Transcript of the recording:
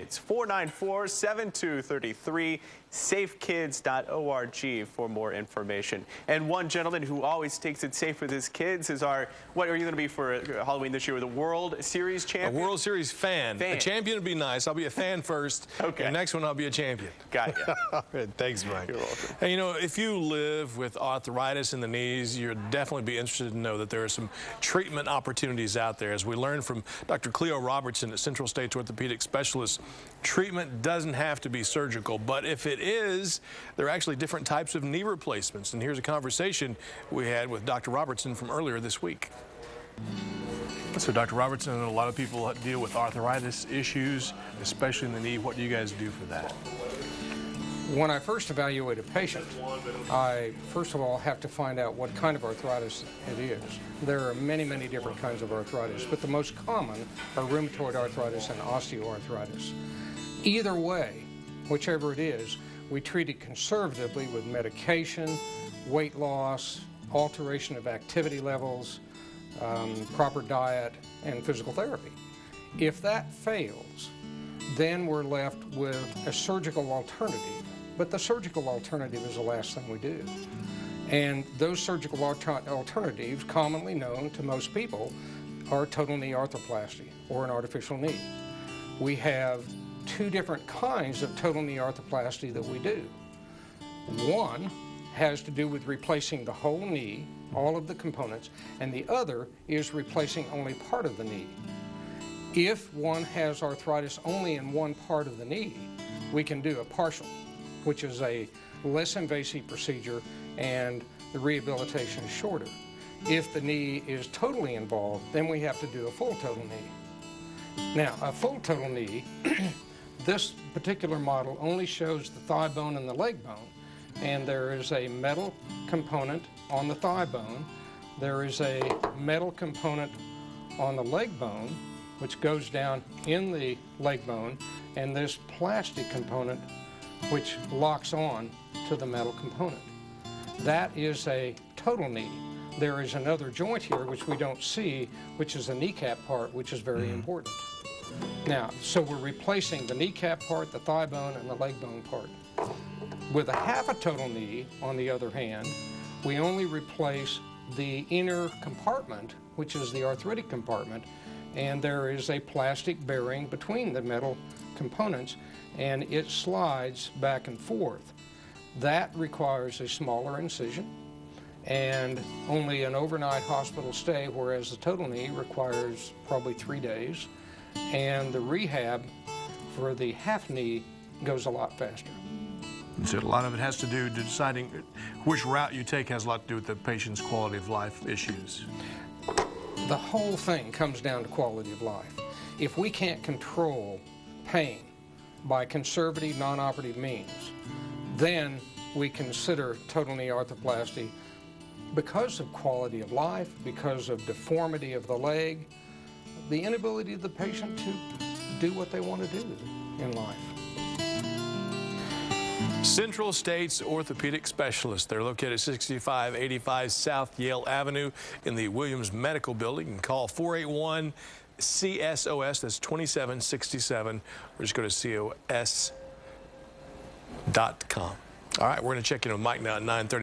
It's 494-7233, safekids.org for more information. And one gentleman who always takes it safe with his kids is our, what are you going to be for Halloween this year? The World Series champion? A World Series fan. A champion would be nice. I'll be a fan first. Okay. And next one, I'll be a champion. Got you. Thanks, Mike. You're welcome. And you know, if you live with arthritis in the knees, you'll definitely be interested to know that there are some treatment opportunities out there. As we learned from Dr. Clio Robertson at Central States Orthopedic Specialists, treatment doesn't have to be surgical, but if it is, there are actually different types of knee replacements. And here's a conversation we had with Dr. Robertson from earlier this week. So Dr. Robertson, a lot of people deal with arthritis issues, especially in the knee. What do you guys do for that? When I first evaluate a patient, I first of all have to find out what kind of arthritis it is. There are many, many different kinds of arthritis, but the most common are rheumatoid arthritis and osteoarthritis. Either way, whichever it is, we treat it conservatively with medication, weight loss, alteration of activity levels, proper diet, and physical therapy. If that fails, then we're left with a surgical alternative. But the surgical alternative is the last thing we do. And those surgical alternatives, commonly known to most people, are total knee arthroplasty or an artificial knee. We have two different kinds of total knee arthroplasty that we do. One has to do with replacing the whole knee, all of the components, and the other is replacing only part of the knee. If one has arthritis only in one part of the knee, we can do a partial, which is a less invasive procedure and the rehabilitation is shorter. If the knee is totally involved, then we have to do a full total knee. Now, a full total knee, this particular model only shows the thigh bone and the leg bone, and there is a metal component on the thigh bone. There is a metal component on the leg bone, which goes down in the leg bone, and this plastic component, which locks on to the metal component. That is a total knee. There is another joint here which we don't see, which is the kneecap part, which is very important. Now, so we're replacing the kneecap part, the thigh bone, and the leg bone part. With a half a total knee, on the other hand, we only replace the inner compartment, which is the arthritic compartment, and there is a plastic bearing between the metal components, and it slides back and forth. That requires a smaller incision and only an overnight hospital stay, whereas the total knee requires probably 3 days, and the rehab for the half knee goes a lot faster. So a lot of it has to do with deciding which route you take has a lot to do with the patient's quality of life issues. The whole thing comes down to quality of life. If we can't control pain by conservative, non-operative means, then we consider total knee arthroplasty because of quality of life, because of deformity of the leg, the inability of the patient to do what they want to do in life. Central States Orthopedic Specialists. They're located at 6585 South Yale Avenue in the Williams Medical Building. You can call 481-CSOS, that's 2767, or just go to COS.com. All right, we're going to check in with Mike now at 9:30.